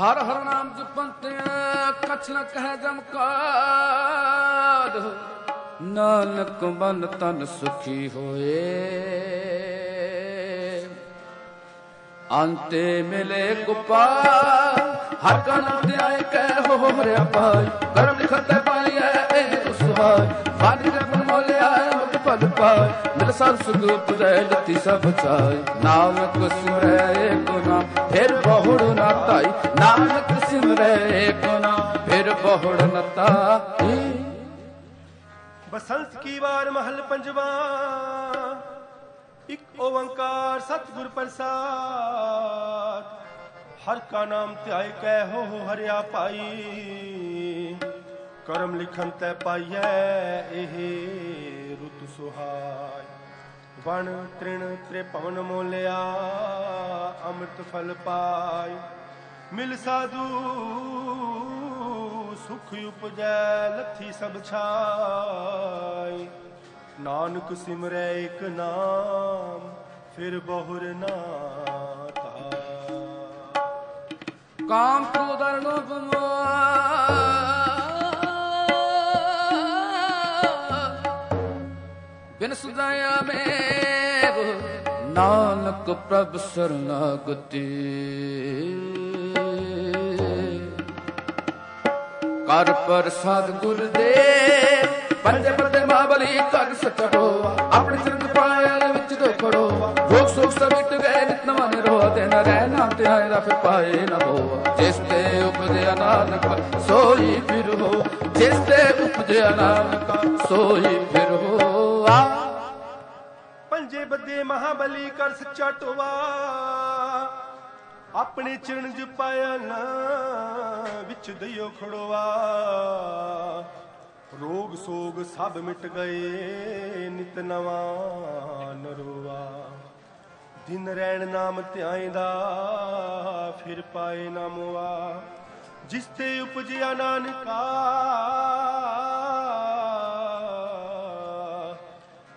हर हर नाम जपते कछ न कह जमकार, नानक मन तन सुखी होए। अंते मिले गोपाल हर कण आए कह हो रे भाई, करम लिखत पाई है पद पाए मेरे सब सुख लती सब चाय। नानक सिमरे गुना फिर बहुड़ न ताई, नानक सिमरे गुना फिर बहुड़ न ताई। बसंत की वार महल पंजवा, एक ओंकार सतगुर प्रसाद। हर का नाम त्याय कह हो हरिया पाई, करम लिखन तै पाइय एहे रुत सुहाय। वन तृण त्रिपवन मोलिया अमृत फल पाय, मिल साधु सुख उपजै लथी सब छाय। नानक सिमरै एक नाम फिर बहुर ना ताय। काम क्रोध लोभ मोह बिन सुदाया में, नानक प्रभु शरणागति। कर प्रसाद गुरुदेव पंजे पंजे महाबली कर सको, अपने चरण पायल विच खड़ो। रोग सुख सब मिट गए नित मन रोह, तेना रहना त्यारा फिर पाए न हो। जिसते उपजे नानक सोई फिर हो, जिसते उपजे नानक सोई फिर हो। पंजे बदे महाबली कर सच्चा टोवा, अपने चरण ज पायल विच दयो खड़ोवा। रोग सोग सब मिट गए नित नवा नरोवा, दिन रैन नाम त्याय दा फिर पाए ना मोआ। जिसते उपजिया नानका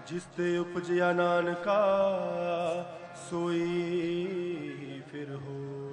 जिसते उपजया नानका सोई फिर हो।